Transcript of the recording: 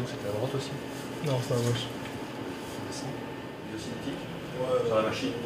où c'était à droite aussi? Non, c'est à gauche. Biocimétique sur la machine.